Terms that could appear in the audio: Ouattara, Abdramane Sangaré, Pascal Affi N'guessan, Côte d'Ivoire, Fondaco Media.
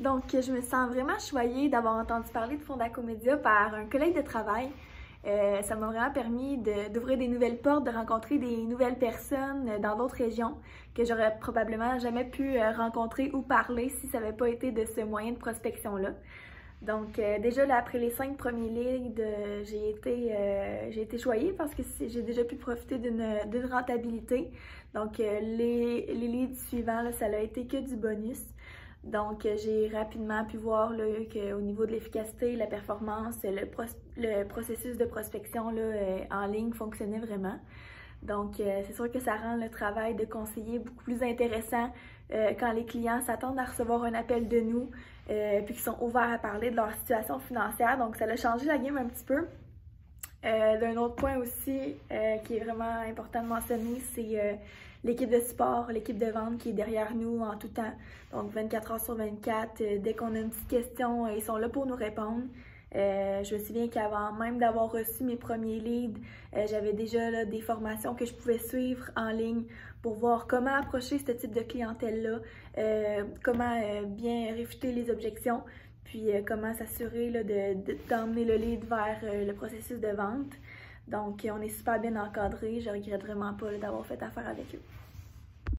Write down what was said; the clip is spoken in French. Donc, je me sens vraiment choyée d'avoir entendu parler de Fondaco Media par un collègue de travail. Ça m'a vraiment permis d'ouvrir des nouvelles portes, de rencontrer des nouvelles personnes dans d'autres régions que j'aurais probablement jamais pu rencontrer ou parler si ça n'avait pas été de ce moyen de prospection-là. Donc déjà là, après les 5 premiers leads, j'ai été choyée parce que j'ai déjà pu profiter d'une rentabilité. Donc les leads suivants, là, ça n'a été que du bonus. Donc, j'ai rapidement pu voir qu'au niveau de l'efficacité, la performance, le processus de prospection là, en ligne fonctionnait vraiment. Donc, c'est sûr que ça rend le travail de conseiller beaucoup plus intéressant quand les clients s'attendent à recevoir un appel de nous puis qu'ils sont ouverts à parler de leur situation financière. Donc, ça a changé la game un petit peu. D'un autre point aussi qui est vraiment important de mentionner, c'est l'équipe de support, l'équipe de vente qui est derrière nous en tout temps. Donc 24 h/24, dès qu'on a une petite question, ils sont là pour nous répondre. Je me souviens qu'avant même d'avoir reçu mes premiers leads, j'avais déjà là, des formations que je pouvais suivre en ligne pour voir comment approcher ce type de clientèle-là, comment bien réfuter les objections. Puis comment s'assurer d'emmener le lead vers le processus de vente. Donc, on est super bien encadré. Je regrette vraiment pas d'avoir fait affaire avec eux.